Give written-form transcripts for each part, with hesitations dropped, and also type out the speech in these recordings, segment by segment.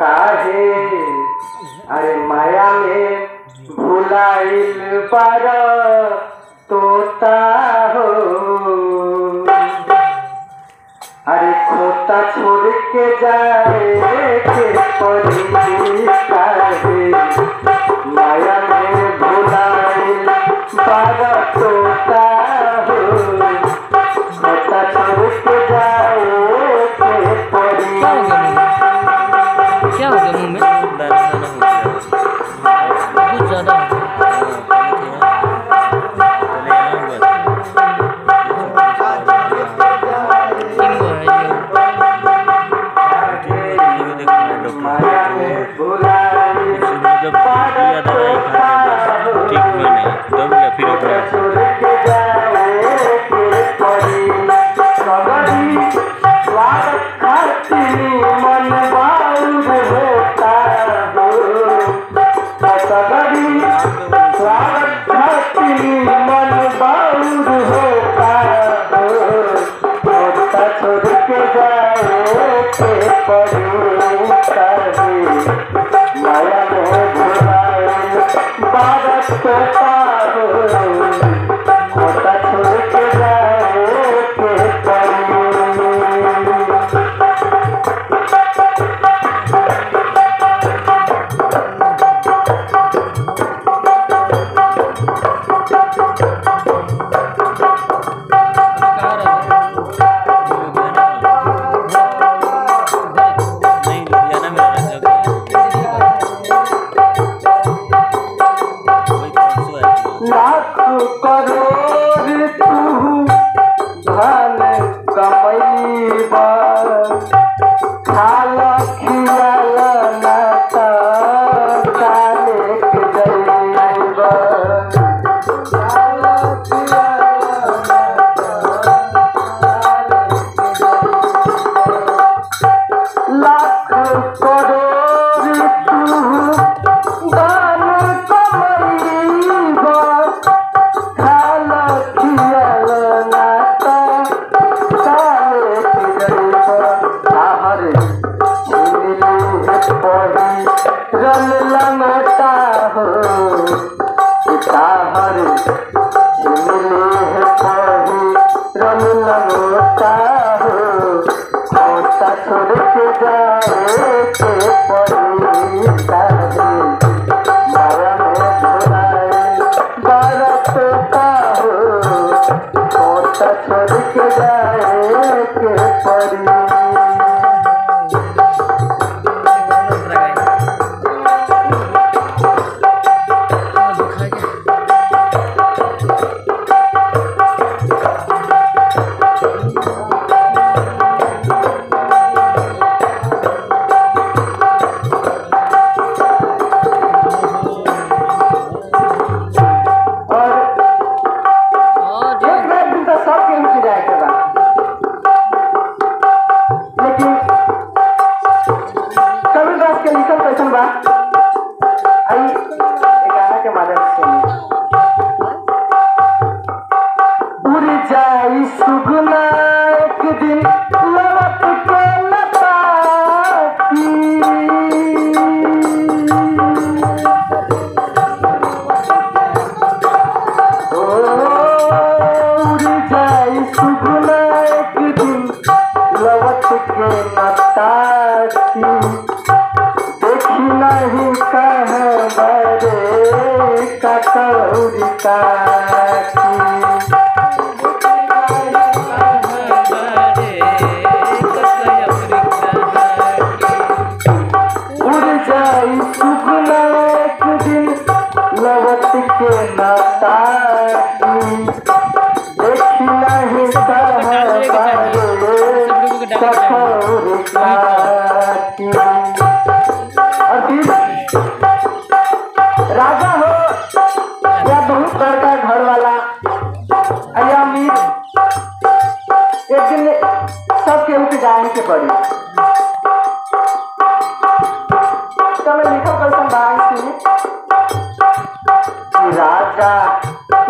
काहे अरे माया में भुलाइल पर तोता हो, अरे खोता छोड़ के जाए के माया में भुलाइल पर तोता हो, खोता छोड़ के जाए क्या हो गया मुँह में बहुत ज़्यादा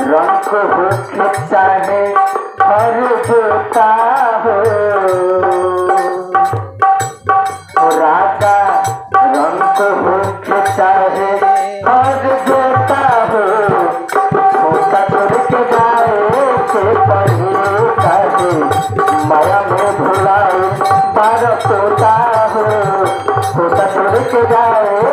रंग हो चाहे हर होता हूँ, माया में भूला पर सोता हूँ, सोता छोड़ के जाए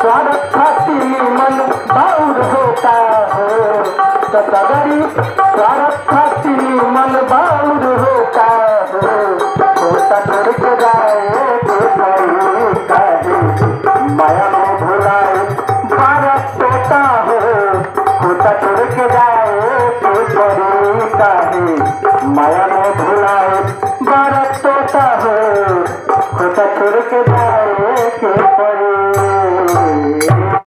स्वागत खाती मन बाउर होता हो, तो सगरी स्वागत खाती मन बाउर होता हो, सोता छोड़ के जाए के पड़े सगरी माया में भूला पर सोता।